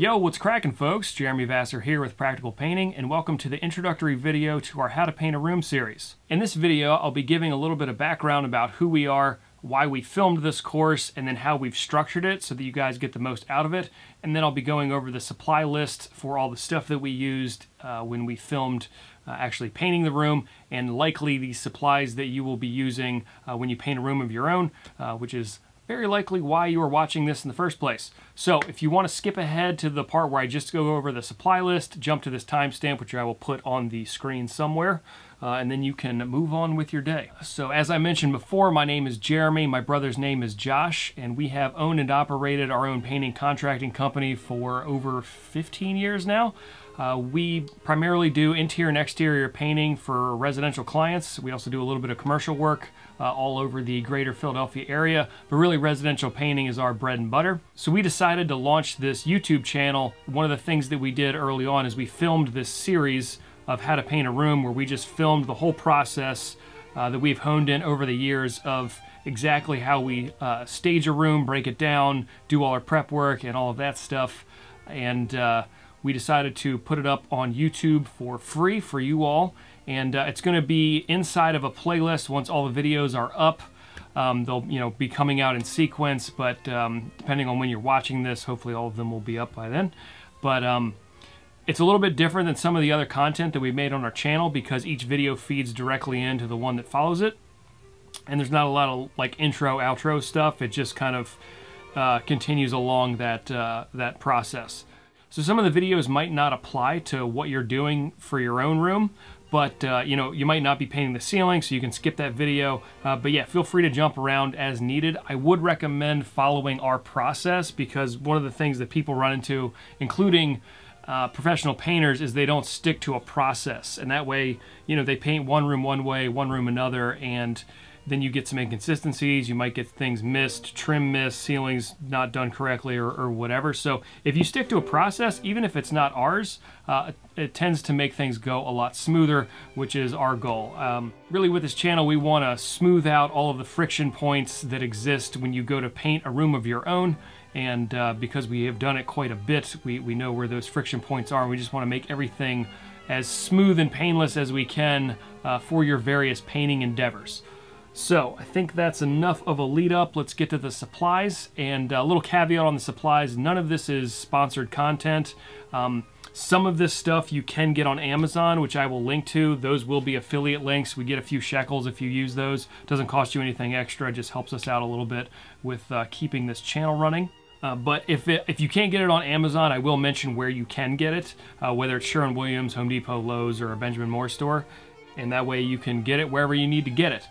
Yo, what's cracking, folks? Jeremy Vassar here with Practical Painting, and welcome to the introductory video to our How to Paint a Room series. In this video, I'll be giving a little bit of background about who we are, why we filmed this course, and then how we've structured it so that you guys get the most out of it. And then I'll be going over the supply list for all the stuff that we used when we filmed actually painting the room, and likely the supplies that you will be using when you paint a room of your own, which is very likely why you were watching this in the first place. So if you want to skip ahead to the part where I just go over the supply list, jump to this timestamp, which I will put on the screen somewhere, and then you can move on with your day. So as I mentioned before, my name is Jeremy, my brother's name is Josh, and we have owned and operated our own painting contracting company for over 15 years now. We primarily do interior and exterior painting for residential clients. We also do a little bit of commercial work all over the greater Philadelphia area, but really residential painting is our bread and butter. So we decided to launch this YouTube channel. One of the things that we did early on is we filmed this series of How to Paint a Room, where we just filmed the whole process that we've honed in over the years of exactly how we stage a room, break it down, do all our prep work and all of that stuff. And we decided to put it up on YouTube for free for you all. And it's going to be inside of a playlist once all the videos are up. They'll be coming out in sequence, but depending on when you're watching this, hopefully all of them will be up by then. But it's a little bit different than some of the other content that we made on our channel, because each video feeds directly into the one that follows it. And there's not a lot of like intro, outro stuff. It just kind of continues along that, that process. So some of the videos might not apply to what you're doing for your own room, but you might not be painting the ceiling, so you can skip that video. But yeah, feel free to jump around as needed. I would recommend following our process, because one of the things that people run into, including professional painters, is they don't stick to a process. And that way, they paint one room one way, one room another, and then you get some inconsistencies. You might get things missed, trim missed, ceilings not done correctly, or whatever. So if you stick to a process, even if it's not ours, it tends to make things go a lot smoother, which is our goal. Really, with this channel, we want to smooth out all of the friction points that exist when you go to paint a room of your own. And because we have done it quite a bit, we know where those friction points are. And we just want to make everything as smooth and painless as we can for your various painting endeavors. So I think that's enough of a lead up. Let's get to the supplies. And a little caveat on the supplies: none of this is sponsored content. Some of this stuff you can get on Amazon, which I will link to. Those will be affiliate links. We get a few shekels if you use those. Doesn't cost you anything extra. It just helps us out a little bit with keeping this channel running. But if you can't get it on Amazon, I will mention where you can get it, whether it's Sherwin-Williams, Home Depot, Lowe's, or a Benjamin Moore store. And that way you can get it wherever you need to get it.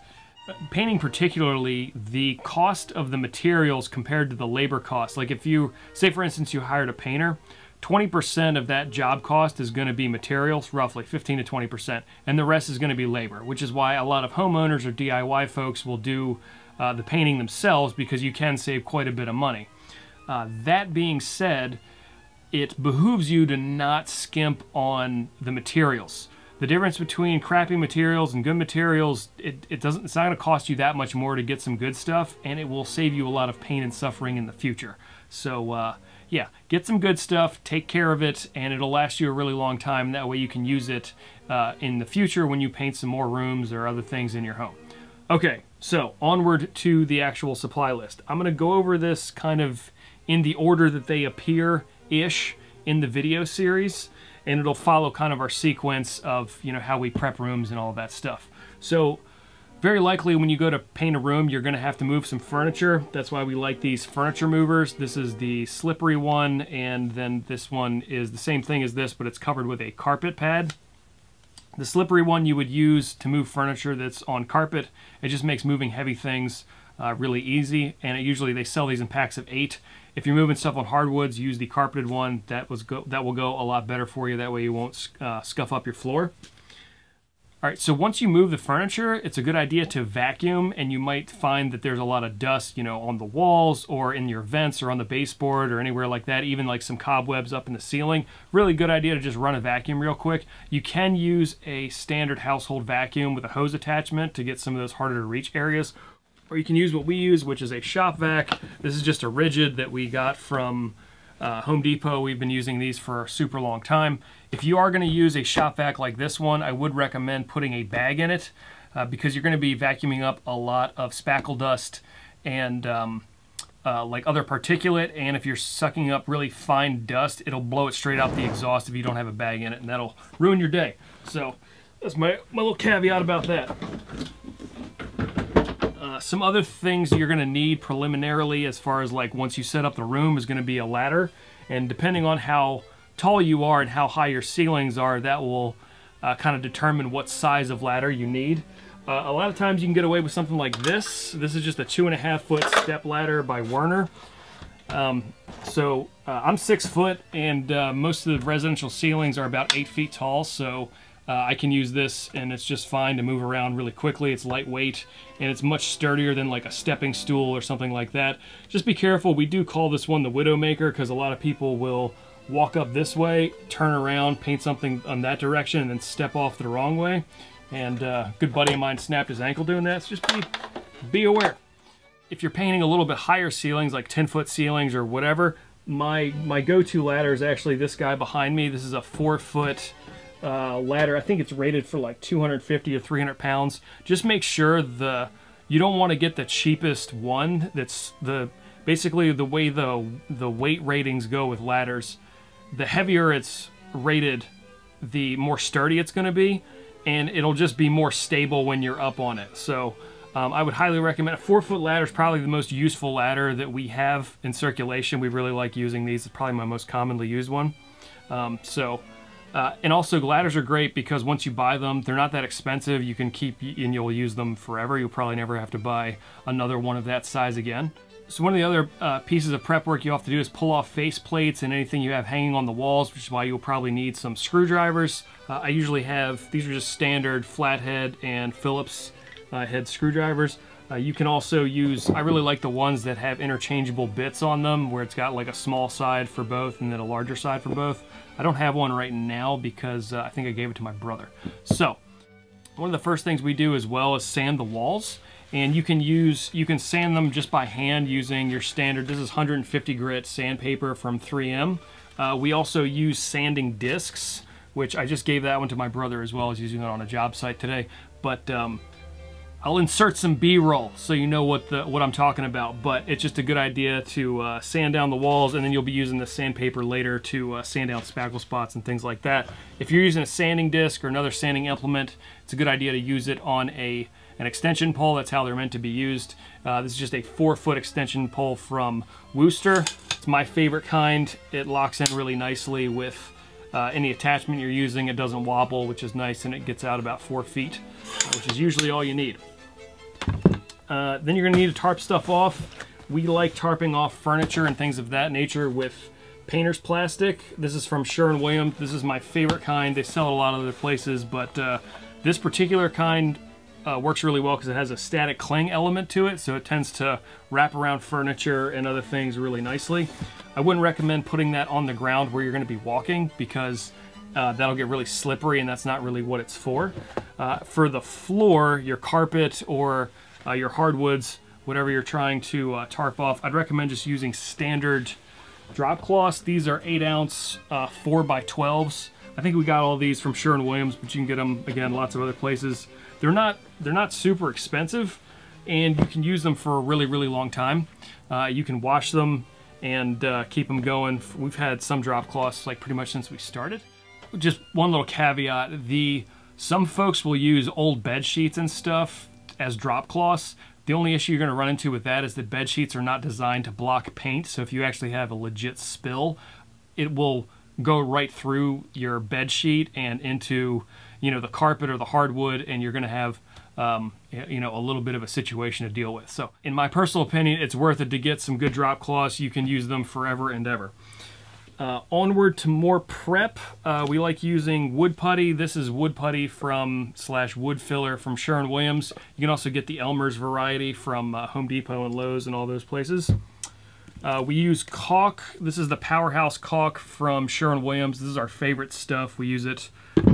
Painting particularly, the cost of the materials compared to the labor cost. Like if you, say for instance, you hired a painter, 20% of that job cost is going to be materials, roughly 15 to 20%, and the rest is going to be labor, which is why a lot of homeowners or DIY folks will do the painting themselves, because you can save quite a bit of money. That being said, it behooves you to not skimp on the materials. The difference between crappy materials and good materials, it's not going to cost you that much more to get some good stuff, and it will save you a lot of pain and suffering in the future. So yeah, get some good stuff, take care of it, and it'll last you a really long time. That way you can use it in the future when you paint some more rooms or other things in your home. Okay, so onward to the actual supply list. I'm going to go over this kind of in the order that they appear-ish in the video series, and it'll follow kind of our sequence of how we prep rooms and all that stuff. So very likely when you go to paint a room, you're going to have to move some furniture. That's why we like these furniture movers. This is the slippery one, and then this one is the same thing as this, but it's covered with a carpet pad. The slippery one you would use to move furniture that's on carpet. It just makes moving heavy things really easy, and usually they sell these in packs of 8. If you're moving stuff on hardwoods, use the carpeted one. That will go a lot better for you. That way you won't scuff up your floor. All right, so once you move the furniture, it's a good idea to vacuum, and you might find that there's a lot of dust, on the walls or in your vents or on the baseboard or anywhere like that, even like some cobwebs up in the ceiling. Really good idea to just run a vacuum real quick. You can use a standard household vacuum with a hose attachment to get some of those harder to reach areas. Or you can use what we use, which is a shop vac. This is just a Ridgid that we got from Home Depot, we've been using these for a super long time. If you are going to use a shop vac like this one, I would recommend putting a bag in it because you're going to be vacuuming up a lot of spackle dust and like other particulate, and if you're sucking up really fine dust, it'll blow it straight out the exhaust if you don't have a bag in it, and that'll ruin your day. So that's my little caveat about that. Some other things you're going to need preliminarily as far as like once you set up the room is going to be a ladder, and depending on how tall you are and how high your ceilings are, that will kind of determine what size of ladder you need. A lot of times you can get away with something like this. This is just a 2.5 foot step ladder by Werner. I'm 6 foot, and most of the residential ceilings are about 8 feet tall, so I can use this and it's just fine to move around really quickly. It's lightweight and it's much sturdier than like a stepping stool or something like that. Just be careful. We do call this one the Widowmaker because a lot of people will walk up this way, turn around, paint something on that direction, and then step off the wrong way. And a good buddy of mine snapped his ankle doing that, so just be aware. If you're painting a little bit higher ceilings, like 10 foot ceilings or whatever, my go-to ladder is actually this guy behind me. This is a 4 foot ladder. I think it's rated for like 250 or 300 pounds. Just make sure you don't want to get the cheapest one. That's basically the way the weight ratings go with ladders. The heavier it's rated, the more sturdy it's going to be, and it'll just be more stable when you're up on it. So I would highly recommend a 4 foot ladder is probably the most useful ladder that we have in circulation. We really like using these. It's probably my most commonly used one. And also ladders are great because once you buy them, they're not that expensive. You can keep and you'll use them forever. You'll probably never have to buy another one of that size again. So one of the other pieces of prep work you have to do is pull off face plates and anything you have hanging on the walls, which is why you'll probably need some screwdrivers. I usually have, these are just standard flathead and Phillips head screwdrivers. You can also use, I really like the ones that have interchangeable bits on them where it's got like a small side for both and then a larger side for both. I don't have one right now because I think I gave it to my brother. So one of the first things we do as well is sand the walls. And you can sand them just by hand using your standard, this is 150 grit sandpaper from 3M. We also use sanding discs, which I just gave that one to my brother as well as using it on a job site today. But I'll insert some B-roll so you know what I'm talking about. But it's just a good idea to sand down the walls, and then you'll be using the sandpaper later to sand down spackle spots and things like that. If you're using a sanding disc or another sanding implement, it's a good idea to use it on an extension pole. That's how they're meant to be used. This is just a 4 foot extension pole from Wooster. It's my favorite kind. It locks in really nicely with any attachment you're using. It doesn't wobble, which is nice, and it gets out about 4 feet, which is usually all you need. Then you're gonna need to tarp stuff off. We like tarping off furniture and things of that nature with painter's plastic. This is from Sherwin-Williams. This is my favorite kind. They sell it a lot of other places, but this particular kind works really well because it has a static cling element to it, so it tends to wrap around furniture and other things really nicely. I wouldn't recommend putting that on the ground where you're going to be walking because that'll get really slippery, and that's not really what it's for. For the floor, your carpet or your hardwoods, whatever you're trying to tarp off, I'd recommend just using standard drop cloths. These are 8 ounce 4x12s. I think we got all these from Sherwin-Williams, but you can get them again lots of other places. They're not super expensive, and you can use them for a really, really long time. You can wash them and keep them going. We've had some drop cloths like pretty much since we started. Just one little caveat, some folks will use old bed sheets and stuff as drop cloths. The only issue you're going to run into with that is that bed sheets are not designed to block paint, so if you actually have a legit spill, it will go right through your bed sheet and into the carpet or the hardwood, and you're going to have a little bit of a situation to deal with. So in my personal opinion, it's worth it to get some good drop cloths. You can use them forever and ever. Onward to more prep. We like using wood putty. This is wood putty / wood filler from Sherwin-Williams. You can also get the Elmer's variety from Home Depot and Lowe's and all those places. We use caulk. This is the Powerhouse caulk from Sherwin-Williams. This is our favorite stuff. We use it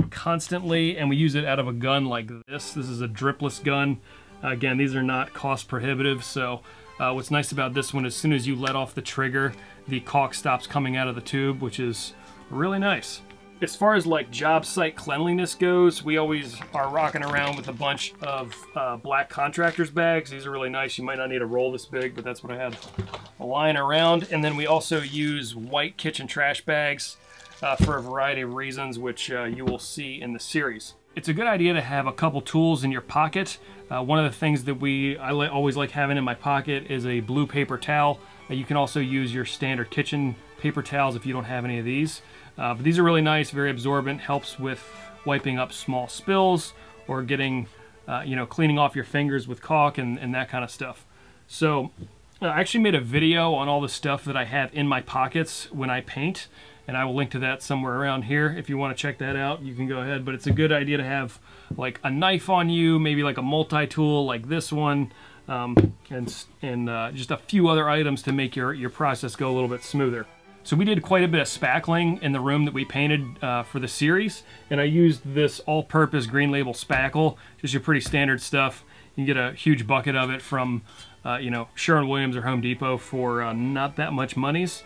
constantly, and we use it out of a gun like this. This is a dripless gun. Again, these are not cost prohibitive, so What's nice about this one, as soon as you let off the trigger, the caulk stops coming out of the tube, which is really nice. As far as like job site cleanliness goes, we always are rocking around with a bunch of black contractor's bags. These are really nice. You might not need a roll this big, but that's what I had lying around. And then we also use white kitchen trash bags for a variety of reasons, which you will see in the series. It's a good idea to have a couple tools in your pocket. One of the things that I always like having in my pocket is a blue paper towel. You can also use your standard kitchen paper towels if you don't have any of these. But these are really nice, very absorbent, helps with wiping up small spills or getting, you know, cleaning off your fingers with caulk and that kind of stuff. So I actually made a video on all the stuff that I have in my pockets when I paint, and I will link to that somewhere around here. If you want to check that out, you can go ahead, but it's a good idea to have like a knife on you, maybe like a multi-tool like this one, and just a few other items to make your process go a little bit smoother. So we did quite a bit of spackling in the room that we painted for the series, and I used this all-purpose green label spackle, just your pretty standard stuff. You can get a huge bucket of it from, you know, Sherwin-Williams or Home Depot for not that much monies.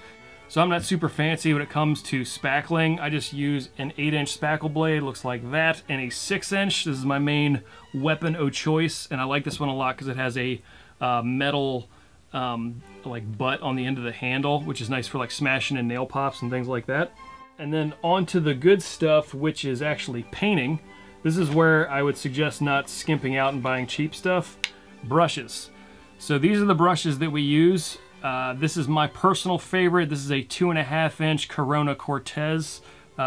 So I'm not super fancy when it comes to spackling. I just use an 8-inch spackle blade, looks like that, and a 6-inch. This is my main weapon of choice, and I like this one a lot because it has a metal like butt on the end of the handle, which is nice for like smashing and nail pops and things like that. And then onto the good stuff, which is actually painting. This is where I would suggest not skimping out and buying cheap stuff. Brushes. So these are the brushes that we use. This is my personal favorite. This is a 2.5-inch Corona Cortez.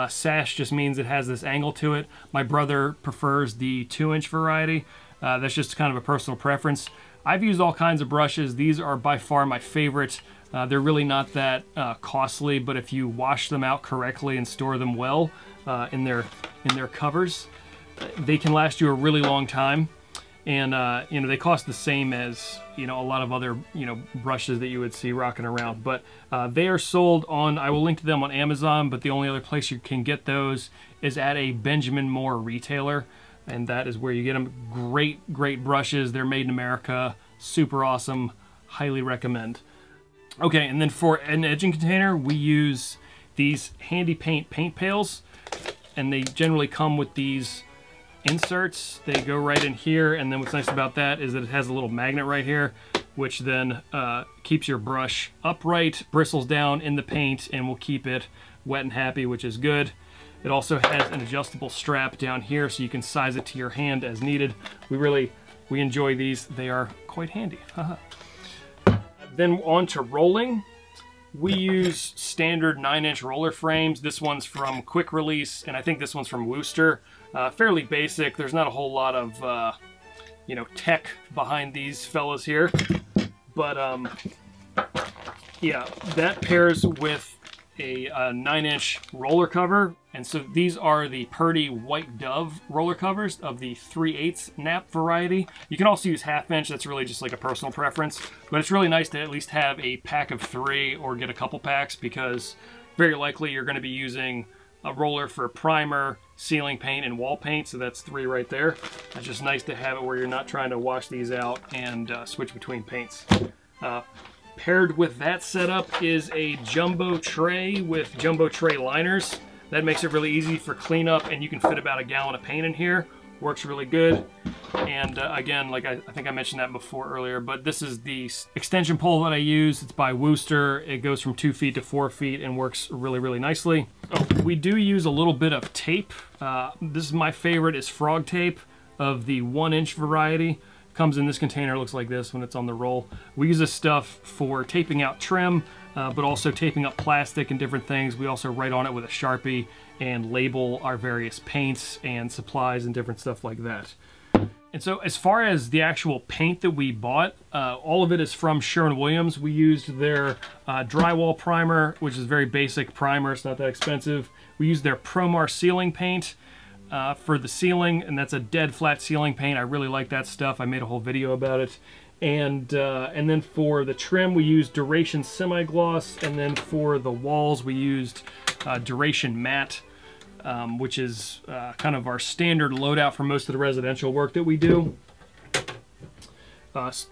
Sash just means it has this angle to it. My brother prefers the 2-inch variety. That's just kind of a personal preference. I've used all kinds of brushes. These are by far my favorite. They're really not that costly, but if you wash them out correctly and store them well in their covers, they can last you a really long time. And you know, they cost the same as, you know, a lot of other, you know, brushes that you would see rocking around. But they are sold on, I will link to them on Amazon, but the only other place you can get those is at a Benjamin Moore retailer. And that is where you get them. Great, great brushes. They're made in America. Super awesome. Highly recommend. Okay, and then for an edging container, we use these Handy Paint paint pails. And they generally come with these inserts. They go right in here. And then what's nice about that is that it has a little magnet right here, which then keeps your brush upright, bristles down in the paint, and will keep it wet and happy, which is good. It also has an adjustable strap down here so you can size it to your hand as needed. We enjoy these. They are quite handy. Then on to rolling. We use standard 9-inch roller frames. This one's from Quick Release, and I think this one's from Wooster. Fairly basic. There's not a whole lot of you know, tech behind these fellas here. But yeah, that pairs with a 9-inch roller cover. And so these are the Purdy White Dove roller covers of the 3/8 nap variety. You can also use 1/2-inch. That's really just like a personal preference, but it's really nice to at least have a pack of 3 or get a couple packs, because very likely you're going to be using a roller for primer, ceiling paint, and wall paint. So that's 3 right there. It's just nice to have it where you're not trying to wash these out and switch between paints. Paired with that setup is a jumbo tray with jumbo tray liners. That makes it really easy for cleanup, and you can fit about a gallon of paint in here. Works really good. And again, like I think I mentioned that before earlier, but this is the extension pole that I use. It's by Wooster. It goes from 2 feet to 4 feet and works really, really nicely. Oh, we do use a little bit of tape. This is my favorite, is Frog Tape of the 1-inch variety. Comes in this container, looks like this when it's on the roll. We use this stuff for taping out trim, but also taping up plastic and different things. We also write on it with a Sharpie and label our various paints and supplies and different stuff like that. And so as far as the actual paint that we bought, all of it is from Sherwin-Williams. We used their drywall primer, which is very basic primer. It's not that expensive. We used their Promar ceiling paint for the ceiling, and that's a dead flat ceiling paint. I really like that stuff. I made a whole video about it. And then for the trim, we used Duration Semi-Gloss, and then for the walls, we used Duration Matte, which is kind of our standard loadout for most of the residential work that we do.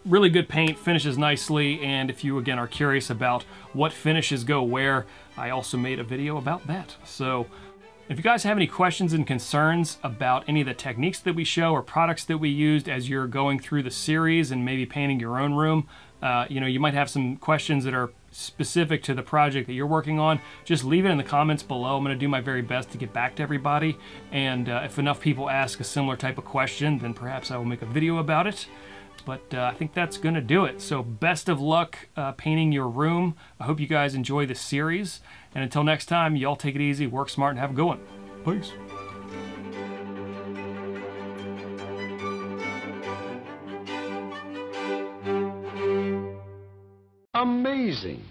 Really good paint, finishes nicely, and if you again are curious about what finishes go where, I also made a video about that. So if you guys have any questions and concerns about any of the techniques that we show or products that we used as you're going through the series and maybe painting your own room, you know, you might have some questions that are specific to the project that you're working on, just leave it in the comments below. I'm going to do my very best to get back to everybody, and if enough people ask a similar type of question, then perhaps I will make a video about it. But I think that's going to do it. So best of luck painting your room. I hope you guys enjoy the series. And until next time, y'all take it easy, work smart, and have a good one. Peace. Amazing.